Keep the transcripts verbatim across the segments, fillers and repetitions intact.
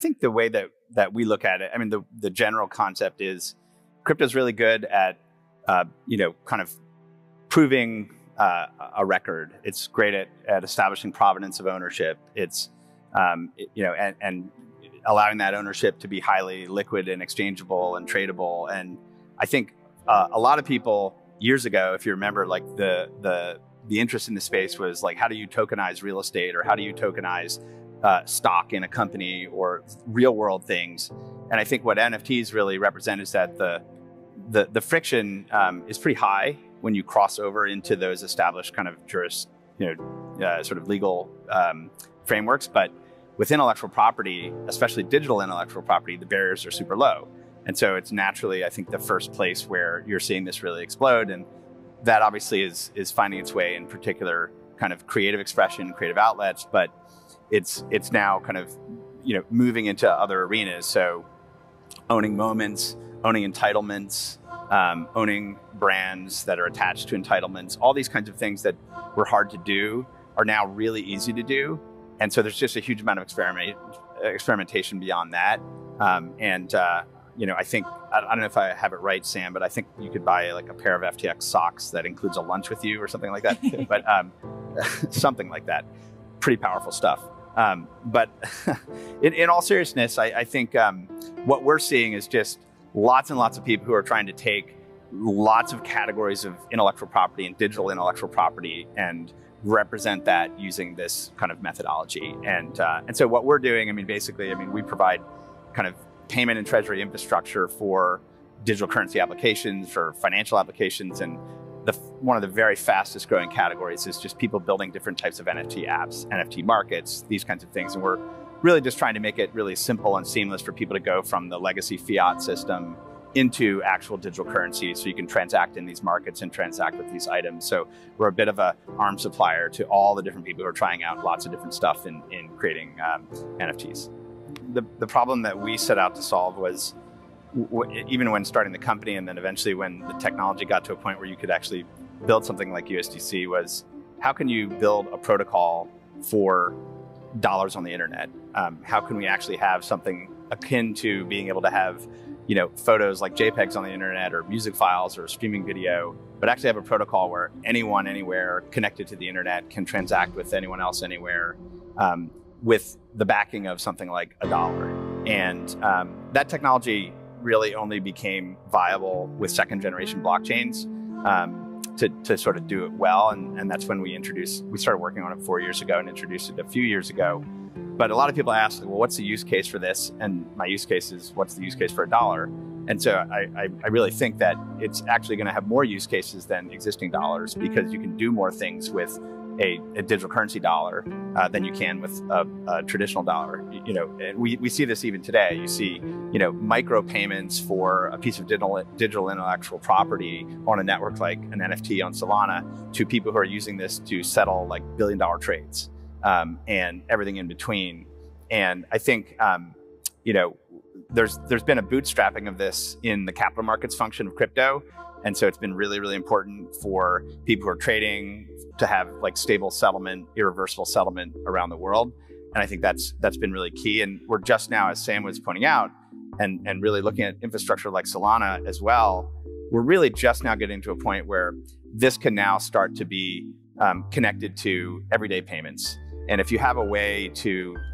I think the way that that we look at it, I mean, the the general concept is crypto is really good at uh, you know kind of proving uh, a record. It's great at at establishing provenance of ownership. It's um, you know and, and allowing that ownership to be highly liquid and exchangeable and tradable. And I think uh, a lot of people years ago, if you remember, like the the the interest in the space was like, how do you tokenize real estate, or how do you tokenize Uh, stock in a company, or real world things. And I think what N F Ts really represent is that the the, the friction um, is pretty high when you cross over into those established kind of juris, you know, uh, sort of legal um, frameworks. But with intellectual property, especially digital intellectual property, the barriers are super low. And so it's naturally, I think, the first place where you're seeing this really explode. And that obviously is, is finding its way in particular kind of creative expression, creative outlets, but it's it's now kind of you know moving into other arenas. So owning moments, owning entitlements, um, owning brands that are attached to entitlements, all these kinds of things that were hard to do are now really easy to do. And so there's just a huge amount of experiment experimentation beyond that. Um, and uh, you know I think I don't know if I have it right, Sam, but I think you could buy like a pair of F T X socks that includes a lunch with you or something like that. But um, something like that. Pretty powerful stuff. Um, but in, in all seriousness, I, I think um, what we're seeing is just lots and lots of people who are trying to take lots of categories of intellectual property and digital intellectual property and represent that using this kind of methodology. And, uh, and so what we're doing, I mean, basically, I mean, we provide kind of payment and treasury infrastructure for digital currency applications, for financial applications, and The, one of the very fastest growing categories is just people building different types of N F T apps, N F T markets, these kinds of things. And we're really just trying to make it really simple and seamless for people to go from the legacy fiat system into actual digital currency, so you can transact in these markets and transact with these items. So we're a bit of an arm supplier to all the different people who are trying out lots of different stuff in, in creating um, N F Ts. The, the problem that we set out to solve was, even when starting the company, and then eventually when the technology got to a point where you could actually build something like U S D C, was how can you build a protocol for dollars on the internet? Um, how can we actually have something akin to being able to have, you know, photos like JPEGs on the internet, or music files, or streaming video, but actually have a protocol where anyone anywhere connected to the internet can transact with anyone else anywhere um, with the backing of something like a dollar. And um, that technology really only became viable with second generation blockchains um, to, to sort of do it well. And, and that's when we introduced, we started working on it four years ago and introduced it a few years ago. But a lot of people ask, well, what's the use case for this? And my use case is, what's the use case for a dollar? And so I, I, I really think that it's actually gonna have more use cases than existing dollars, because you can do more things with A, a digital currency dollar uh, than you can with a, a traditional dollar. You, you know, and we, we see this even today. You see, you know, micro payments for a piece of digital, digital intellectual property on a network like an N F T on Solana to people who are using this to settle like billion dollar trades um, and everything in between. And I think, um, you know, there's there's been a bootstrapping of this in the capital markets function of crypto. And so it's been really, really important for people who are trading to have like stable settlement, irreversible settlement around the world. And I think that's that's been really key. And we're just now, as Sam was pointing out, and, and really looking at infrastructure like Solana as well, we're really just now getting to a point where this can now start to be um, connected to everyday payments. And if you have a way to,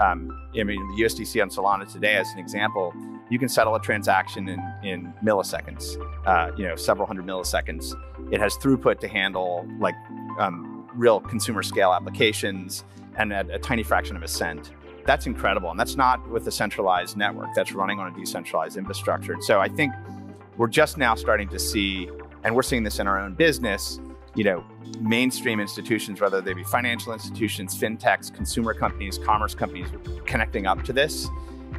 um, I mean, the U S D C on Solana today, as an example, you can settle a transaction in, in milliseconds, uh, you know, several hundred milliseconds. It has throughput to handle like um, real consumer scale applications, and at a tiny fraction of a cent. That's incredible. And that's not with a centralized network, that's running on a decentralized infrastructure. And so I think we're just now starting to see, and we're seeing this in our own business, you know, mainstream institutions, whether they be financial institutions, fintechs, consumer companies, commerce companies, connecting up to this.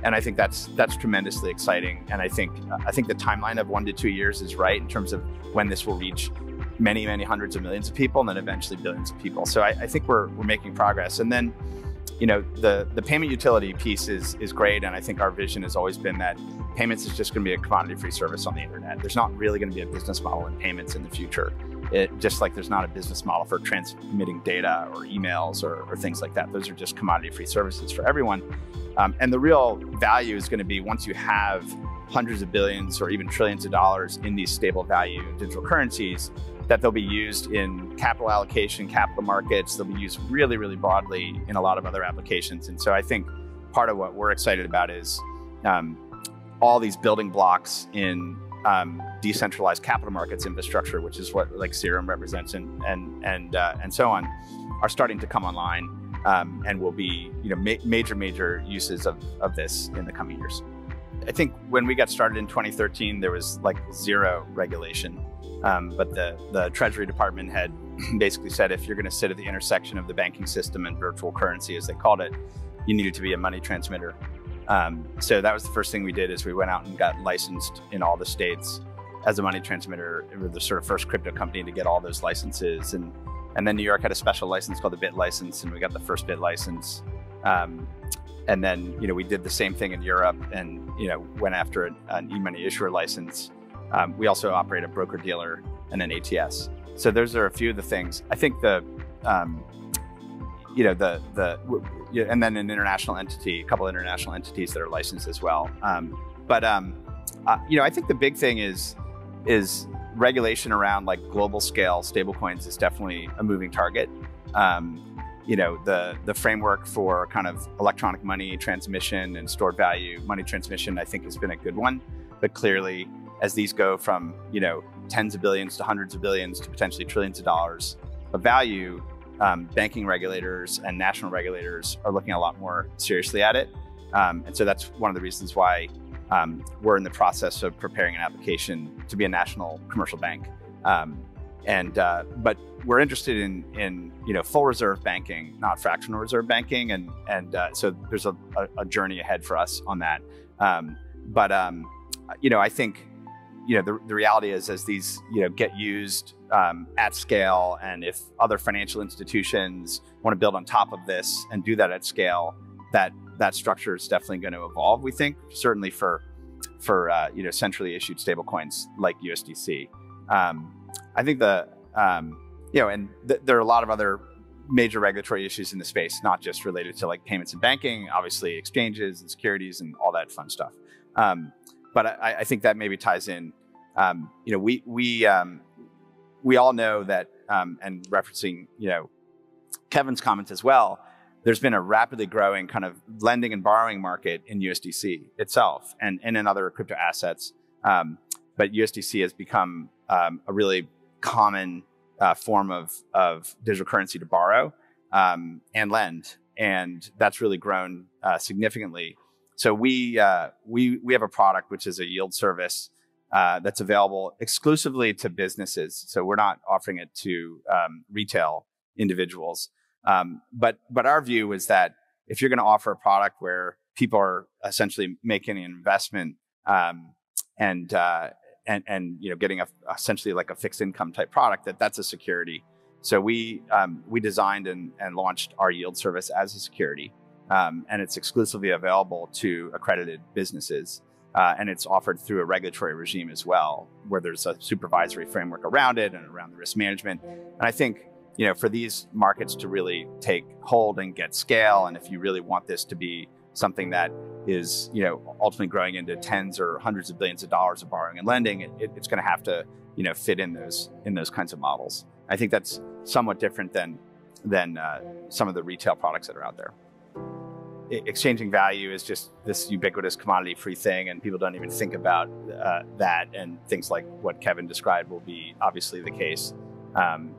And I think that's that's tremendously exciting. And I think I think the timeline of one to two years is right in terms of when this will reach many, many hundreds of millions of people, and then eventually billions of people. So I, I think we're we're making progress. And then, you know, the the payment utility piece is is great. And I think our vision has always been that payments is just going to be a commodity-free service on the internet. There's not really going to be a business model in payments in the future. It, just like there's not a business model for transmitting data or emails or, or things like that. Those are just commodity-free services for everyone. Um, and the real value is going to be once you have hundreds of billions or even trillions of dollars in these stable value digital currencies, that they'll be used in capital allocation, capital markets. They'll be used really, really broadly in a lot of other applications. And so I think part of what we're excited about is um, all these building blocks in um, decentralized capital markets infrastructure, which is what like Serum represents, and and and uh, and so on, are starting to come online um, and will be you know ma major major uses of of this in the coming years. I think when we got started in twenty thirteen, there was like zero regulation. Um, but the, the Treasury Department had basically said, if you're going to sit at the intersection of the banking system and virtual currency, as they called it, you needed to be a money transmitter. Um, so that was the first thing we did, is we went out and got licensed in all the states as a money transmitter. We were the sort of first crypto company to get all those licenses. And, and then New York had a special license called the BitLicense, and we got the first BitLicense. Um, and then, you know, we did the same thing in Europe and, you know, went after an, an e-money issuer license. Um, we also operate a broker-dealer and an A T S. So those are a few of the things. I think the, um, you know, the, the, and then an international entity, a couple of international entities that are licensed as well. Um, but, um, uh, you know, I think the big thing is, is regulation around like global scale stablecoins is definitely a moving target. Um, you know, the, the framework for kind of electronic money transmission and stored value money transmission, I think has been a good one, but clearly, as these go from, you know, tens of billions to hundreds of billions to potentially trillions of dollars of value, um, banking regulators and national regulators are looking a lot more seriously at it. Um, and so that's one of the reasons why um, we're in the process of preparing an application to be a national commercial bank. Um, and, uh, but we're interested in, in, you know, full reserve banking, not fractional reserve banking. And, and uh, so there's a, a journey ahead for us on that. Um, but, um, you know, I think, You know, the, the reality is as these, you know, get used um, at scale, and if other financial institutions want to build on top of this and do that at scale, that that structure is definitely going to evolve, we think, certainly for, for uh, you know, centrally issued stablecoins like U S D C. Um, I think the, um, you know, and th there are a lot of other major regulatory issues in the space, not just related to like payments and banking, obviously exchanges and securities and all that fun stuff. Um, But I, I think that maybe ties in. Um, you know, we we um, we all know that, um, and referencing you know Kevin's comments as well. There's been a rapidly growing kind of lending and borrowing market in U S D C itself, and, and in other crypto assets. Um, but U S D C has become um, a really common uh, form of of digital currency to borrow um, and lend, and that's really grown uh, significantly. So we, uh, we, we have a product which is a yield service uh, that's available exclusively to businesses. So we're not offering it to um, retail individuals. Um, but, but our view is that if you're going to offer a product where people are essentially making an investment um, and, uh, and, and you know, getting a, essentially like a fixed income type product, that that's a security. So we, um, we designed and, and launched our yield service as a security. Um, and it's exclusively available to accredited businesses. Uh, and it's offered through a regulatory regime as well, where there's a supervisory framework around it and around the risk management. And I think, you know, for these markets to really take hold and get scale, and if you really want this to be something that is, you know, ultimately growing into tens or hundreds of billions of dollars of borrowing and lending, it, it's going to have to, you know, fit in those in those kinds of models. I think that's somewhat different than, than uh, some of the retail products that are out there. Exchanging value is just this ubiquitous commodity-free thing, and people don't even think about uh, that, and things like what Kevin described will be obviously the case. Um,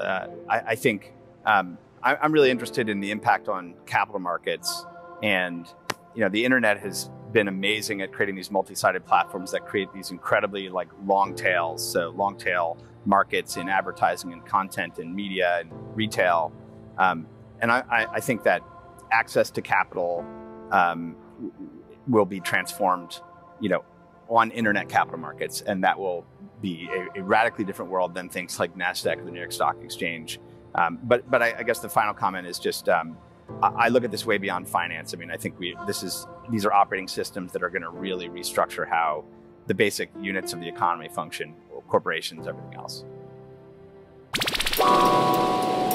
uh, I, I think um, I, I'm really interested in the impact on capital markets, and you know the internet has been amazing at creating these multi-sided platforms that create these incredibly like long tails, so long tail markets in advertising and content and media and retail, um, and I, I, I think that access to capital um, will be transformed, you know, on internet capital markets, and that will be a, a radically different world than things like NASDAQ or the New York Stock Exchange. Um, but but I, I guess the final comment is just um, I, I look at this way beyond finance. I mean, I think we this is these are operating systems that are going to really restructure how the basic units of the economy function, corporations, everything else. Bye.